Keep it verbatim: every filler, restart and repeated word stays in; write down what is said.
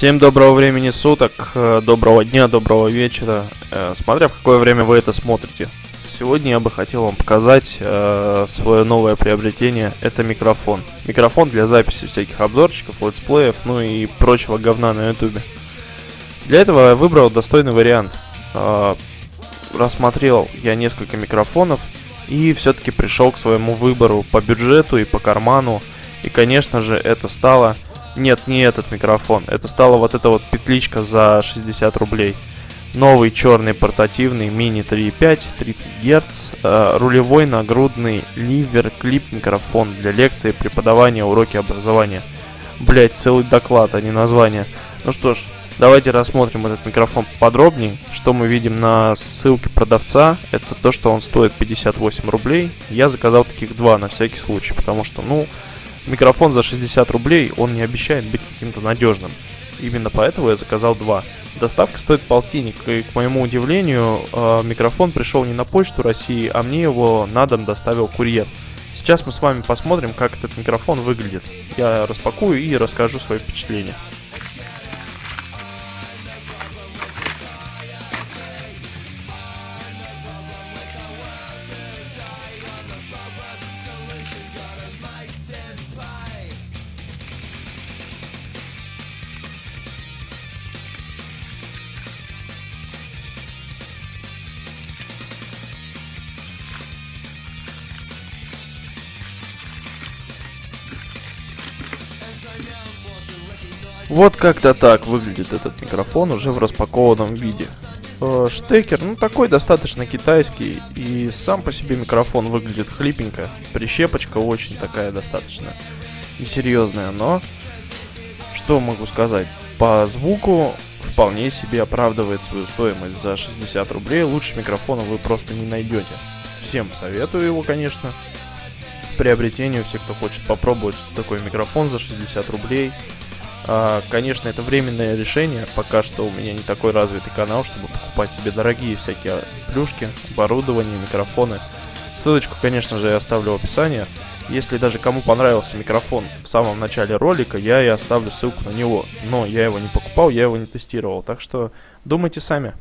Всем доброго времени суток, доброго дня, доброго вечера, смотря в какое время вы это смотрите. Сегодня я бы хотел вам показать э, свое новое приобретение, это микрофон. Микрофон для записи всяких обзорчиков, летсплеев, ну и прочего говна на ютубе. Для этого я выбрал достойный вариант. Э, рассмотрел я несколько микрофонов и все-таки пришел к своему выбору по бюджету и по карману. И конечно же это стало... Нет, не этот микрофон, это стала вот эта вот петличка за шестьдесят рублей. Новый черный портативный мини три и пять, тридцать герц, э, рулевой нагрудный ливер клип микрофон для лекции, преподавания, уроки образования. Блять, целый доклад, а не название. Ну что ж, давайте рассмотрим этот микрофон подробнее. Что мы видим на ссылке продавца, это то, что он стоит пятьдесят восемь рублей. Я заказал таких два на всякий случай, потому что, ну, микрофон за шестьдесят рублей, он не обещает быть каким-то надежным. Именно поэтому я заказал два. Доставка стоит полтинник, и, к моему удивлению, микрофон пришел не на почту России, а мне его на дом доставил курьер. Сейчас мы с вами посмотрим, как этот микрофон выглядит. Я распакую и расскажу свои впечатления. Вот как-то так выглядит этот микрофон уже в распакованном виде. Штекер, ну такой достаточно китайский, и сам по себе микрофон выглядит хлипенько. Прищепочка очень такая достаточно несерьезная, но что могу сказать, по звуку вполне себе оправдывает свою стоимость за шестьдесят рублей. Лучше микрофона вы просто не найдете. Всем советую его, конечно, к приобретению, все, кто хочет попробовать, что такое микрофон за шестьдесят рублей. Конечно, это временное решение, пока что у меня не такой развитый канал, чтобы покупать себе дорогие всякие плюшки, оборудование, микрофоны. Ссылочку, конечно же, я оставлю в описании. Если даже кому понравился микрофон в самом начале ролика, я и оставлю ссылку на него. Но я его не покупал, я его не тестировал, так что думайте сами.